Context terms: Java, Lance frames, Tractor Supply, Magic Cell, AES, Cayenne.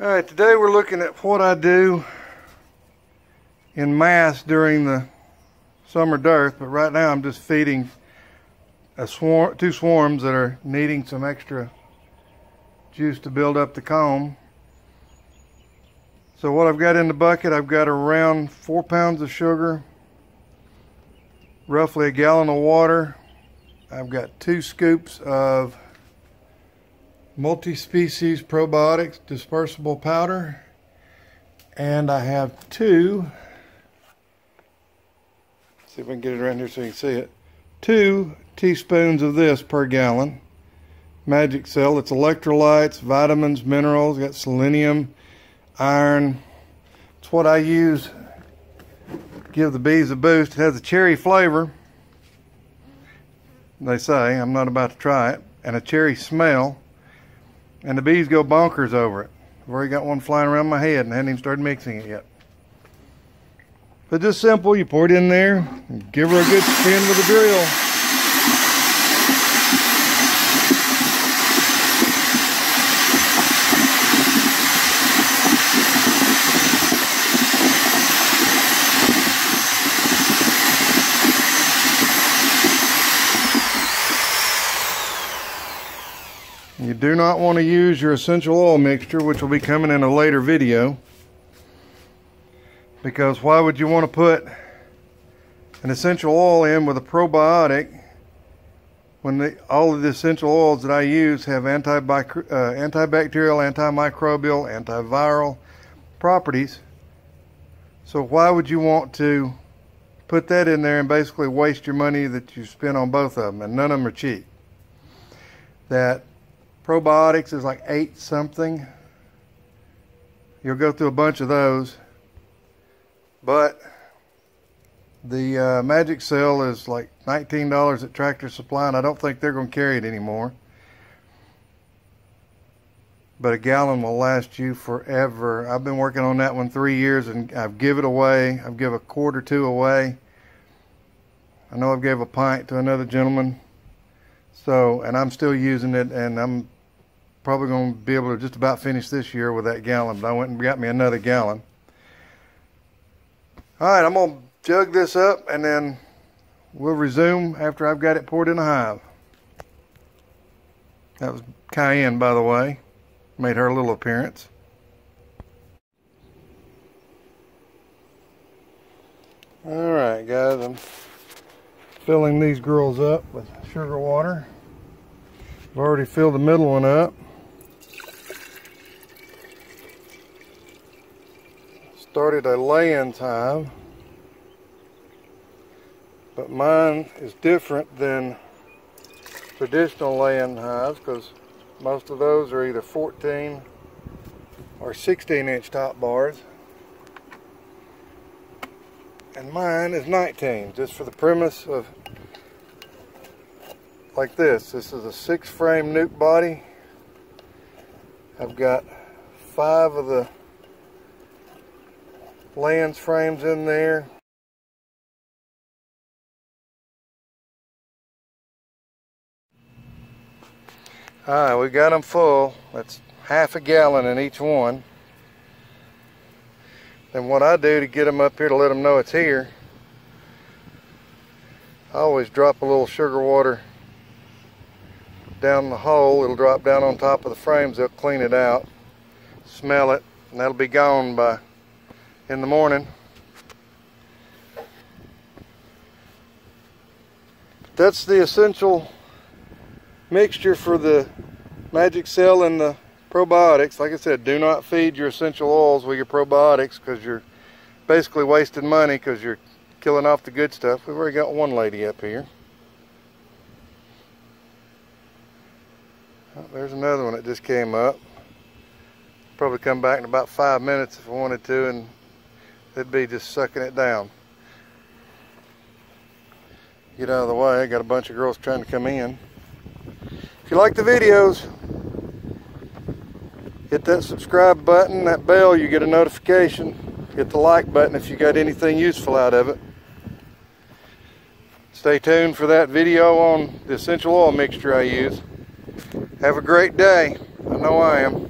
All right, today we're looking at what I do in mass during the summer dearth, but right now I'm just feeding a swarm, two swarms that are needing some extra juice to build up the comb. So what I've got in the bucket, I've got around 4 pounds of sugar, roughly a gallon of water. I've got 2 scoops of multi-species probiotics dispersible powder, and I have 2, let's see if I can get it around here so you can see it, 2 teaspoons of this per gallon Magic Cell. It's electrolytes, vitamins, minerals, got selenium, iron. It's what I use to give the bees a boost. It has a cherry flavor, they say. I'm not about to try it. And a cherry smell. And the bees go bonkers over it. I've already got one flying around my head and I hadn't even started mixing it yet. But just simple, you pour it in there and give her a good spin with a drill. You do not want to use your essential oil mixture, which will be coming in a later video, because why would you want to put an essential oil in with a probiotic when all of the essential oils that I use have antibacterial, antimicrobial, antiviral properties? So why would you want to put that in there and basically waste your money that you spend on both of them? And none of them are cheap. That probiotics is like 8 something. You'll go through a bunch of those, but the Magic Cell is like $19 at Tractor Supply, and I don't think they're going to carry it anymore. But a gallon will last you forever. I've been working on that one 3 years, and I've given it away. I've given a quart or two away. I know I've gave a pint to another gentleman. So, and I'm still using it, and I'm probably going to be able to just about finish this year with that gallon, but I went and got me another gallon. All right, I'm going to jug this up, and then we'll resume after I've got it poured in a hive. That was Cayenne, by the way. Made her little appearance. All right, guys, I'm filling these girls up with sugar water. I've already filled the middle one up. Started a lay-in hive, but mine is different than traditional lay-in hives because most of those are either 14 or 16-inch top bars. And mine is 19, just for the premise of like this. This is a 6-frame nuke body. I've got 5 of the Lance frames in there. All right, we got them full. That's half a gallon in each one. Then what I do to get them up here to let them know it's here, I always drop a little sugar water down the hole. It'll drop down on top of the frames. They'll clean it out, smell it, and that'll be gone by in the morning. But that's the essential mixture for the Magic Cell and the probiotics. Like I said, do not feed your essential oils with your probiotics because you're basically wasting money because you're killing off the good stuff. We've already got one lady up here. Oh, there's another one that just came up. Probably come back in about 5 minutes if I wanted to, and it'd be just sucking it down. Get out of the way. I got a bunch of girls trying to come in. If you like the videos, hit that subscribe button, that bell, you get a notification. Hit the like button if you got anything useful out of it. Stay tuned for that video on the essential oil mixture I use. Have a great day. I know I am.